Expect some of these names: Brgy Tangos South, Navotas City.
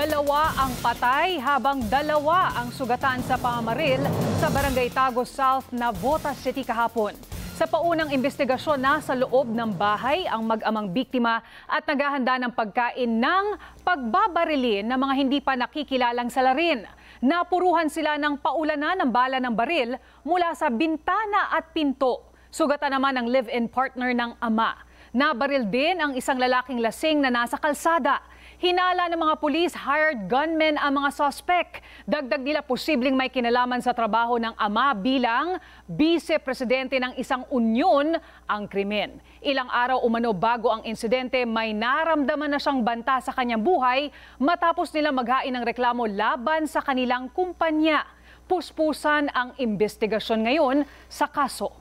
Dalawa ang patay habang dalawa ang sugatan sa pamamaril sa Barangay Tangos South, Navotas City kahapon. Sa paunang investigasyon, nasa loob ng bahay ang mag-amang biktima at naghahanda ng pagkain ng pagbabarilin ng mga hindi pa nakikilalang salarin. Napuruhan sila ng paulanan ng bala ng baril mula sa bintana at pinto. Sugatan naman ang live-in partner ng ama. Nabaril din ang isang lalaking lasing na nasa kalsada. Hinala ng mga pulis, hired gunmen ang mga suspect. Dagdag nila posibleng may kinalaman sa trabaho ng ama bilang vice-presidente ng isang unyon ang krimen. Ilang araw umano bago ang insidente, may naramdaman na siyang banta sa kanyang buhay matapos nila maghain ng reklamo laban sa kanilang kumpanya. Puspusan ang investigasyon ngayon sa kaso.